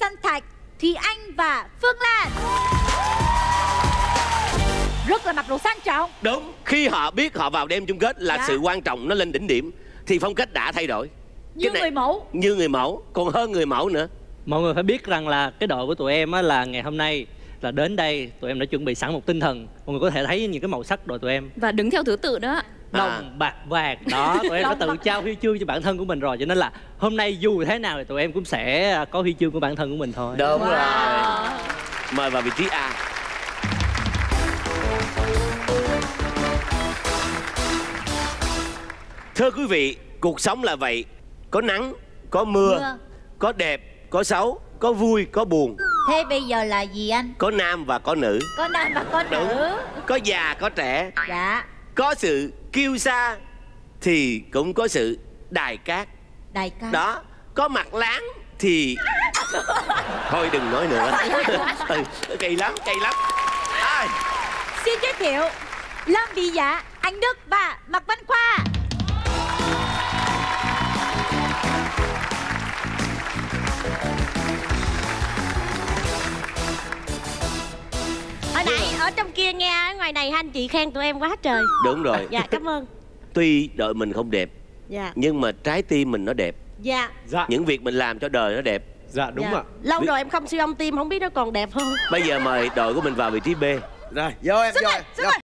Sân Thạch, Thúy Anh và Phương Lan. Rất là mặc đồ sang trọng. Đúng, khi họ biết họ vào đêm chung kết là sự quan trọng nó lên đỉnh điểm thì phong cách đã thay đổi. Như người mẫu. Như người mẫu, còn hơn người mẫu nữa. Mọi người phải biết rằng là cái đội của tụi em á, là ngày hôm nay là đến đây tụi em đã chuẩn bị sẵn một tinh thần. Mọi người có thể thấy những cái màu sắc đội tụi em. Và đứng theo thứ tự đó. Đồng, bạc, vàng. Đó, tụi em đã tự trao huy chương cho bản thân của mình rồi. Cho nên là hôm nay dù thế nào thì tụi em cũng sẽ có huy chương của bản thân của mình thôi. Đúng rồi. Mời vào vị trí A. Thưa quý vị, cuộc sống là vậy. Có nắng, có mưa, có đẹp, có xấu, có vui, có buồn. Thế bây giờ là gì anh? Có nam và có nữ. Có nam và có nữ. Có già, có trẻ. Dạ. Có sự kiêu sa thì cũng có sự đài cát. Đài cát. Đó. Có mặt láng thì... Thôi đừng nói nữa. Kỳ lắm à. Xin giới thiệu Lâm Vỹ Dạ, Anh Đức và Mạc Văn Khoa. Hồi nãy ở trong kia nghe ở ngoài này hai anh chị khen tụi em quá trời. Đúng rồi. Dạ cảm ơn. Tuy đội mình không đẹp, dạ, nhưng mà trái tim mình nó đẹp. Dạ. Những việc mình làm cho đời nó đẹp. Dạ đúng ạ. Dạ. Lâu rồi em không siêu âm tim, không biết nó còn đẹp không. Bây giờ mời đội của mình vào vị trí B. Rồi vô em, vô.